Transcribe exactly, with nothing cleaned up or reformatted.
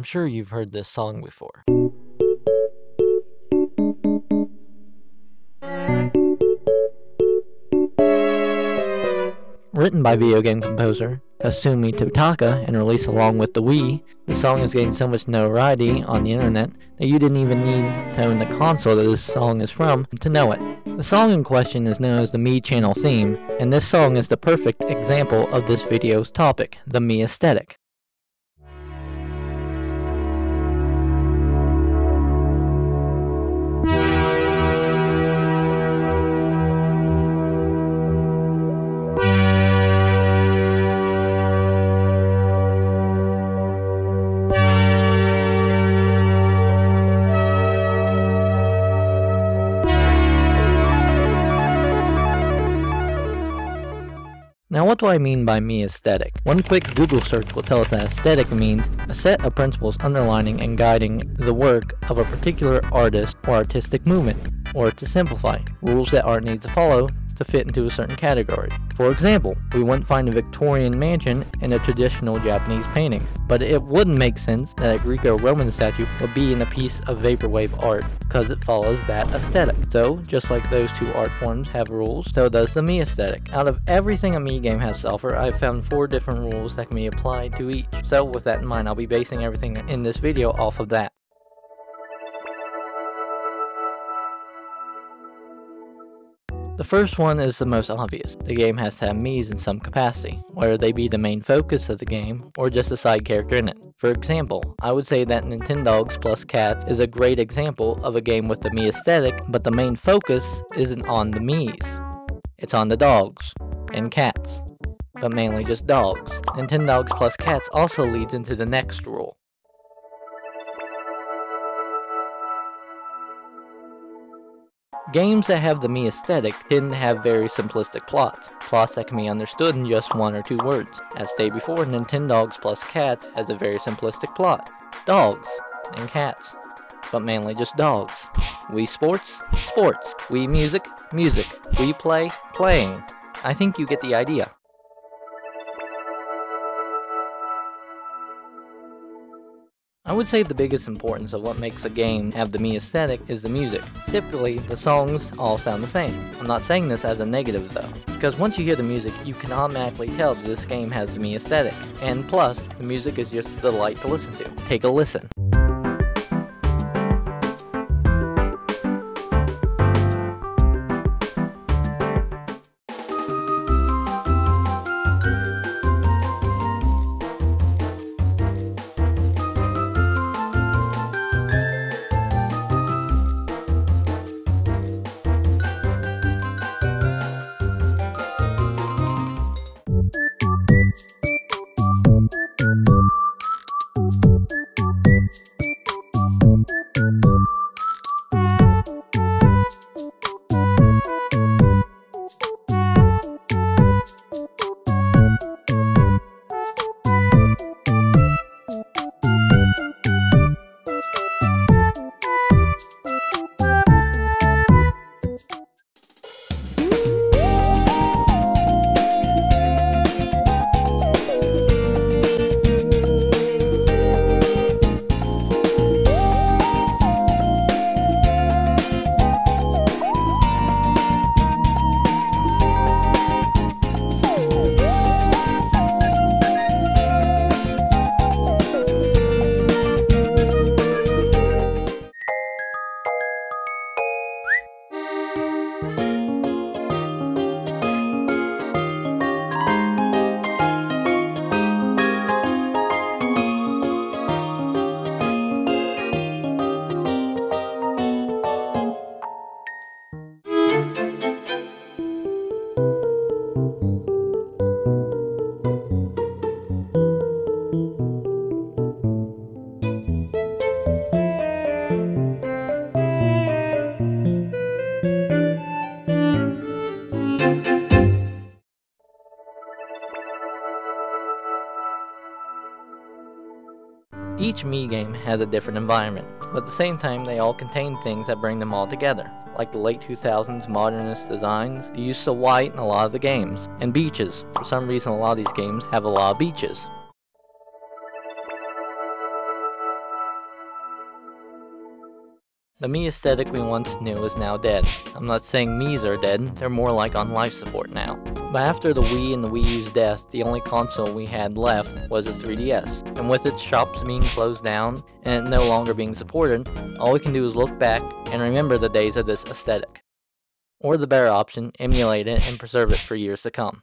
I'm sure you've heard this song before. Written by video game composer Kazumi Totaka and released along with the Wii, the song has gained so much notoriety on the internet that you didn't even need to own the console that this song is from to know it. The song in question is known as the Mii Channel theme, and this song is the perfect example of this video's topic, the Mii aesthetic. Now what do I mean by Mii aesthetic? One quick Google search will tell us that aesthetic means a set of principles underlining and guiding the work of a particular artist or artistic movement, or to simplify, rules that art needs to follow to fit into a certain category. For example, we wouldn't find a Victorian mansion in a traditional Japanese painting, but it wouldn't make sense that a Greek or Roman statue would be in a piece of vaporwave art, because it follows that aesthetic. So, just like those two art forms have rules, so does the Mii aesthetic. Out of everything a Mii game has to offer, I've found four different rules that can be applied to each. So with that in mind, I'll be basing everything in this video off of that. The first one is the most obvious. The game has to have Miis in some capacity, whether they be the main focus of the game or just a side character in it. For example, I would say that Nintendogs plus Cats is a great example of a game with the Mii aesthetic, but the main focus isn't on the Miis. It's on the dogs and cats, but mainly just dogs. Nintendogs plus Cats also leads into the next rule. Games that have the Mii aesthetic tend to have very simplistic plots, plots that can be understood in just one or two words. As stated before, Nintendogs plus Cats has a very simplistic plot, dogs and cats, but mainly just dogs. Wii Sports, sports. Wii Music, music. Wii Play, playing. I think you get the idea. I would say the biggest importance of what makes a game have the Mii aesthetic is the music. Typically, the songs all sound the same. I'm not saying this as a negative though, because once you hear the music, you can automatically tell that this game has the Mii aesthetic. And plus, the music is just a delight to listen to. Take a listen. Each Mii game has a different environment, but at the same time they all contain things that bring them all together, like the late two thousands modernist designs, the use of white in a lot of the games, and beaches. For some reason a lot of these games have a lot of beaches. The Mii aesthetic we once knew is now dead. I'm not saying Miis are dead, they're more like on life support now. But after the Wii and the Wii U's death, the only console we had left was the three D S. And with its shops being closed down and it no longer being supported, all we can do is look back and remember the days of this aesthetic. Or the better option, emulate it and preserve it for years to come.